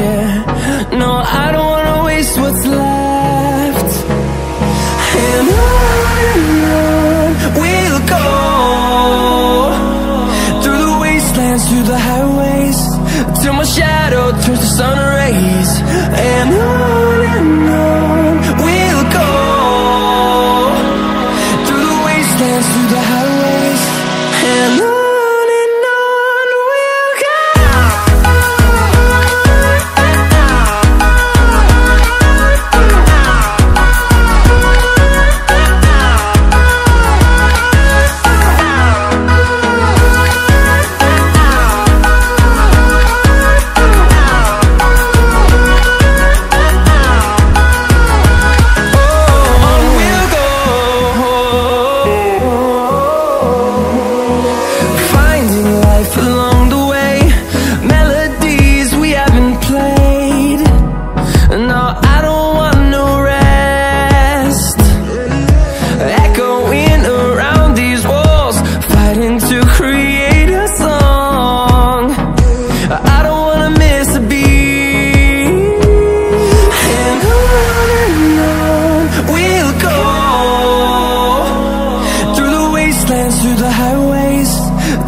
Yeah, no, I don't wanna waste what's left. And on we'll go, through the wastelands, through the highways, till my shadow turns to sun rays. And on we'll go, through the wastelands, through the highways, and on we'll go. Through the highways,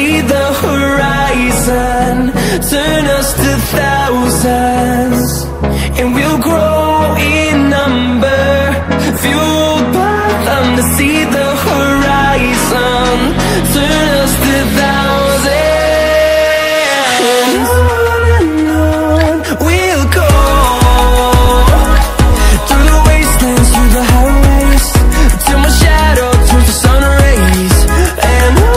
See the horizon, turn us to thousands, and we'll grow in number, fueled by them to see the horizon, turn us to thousands, and on we'll go, through the wastelands, through the highways, till my shadow turns to sun rays, and on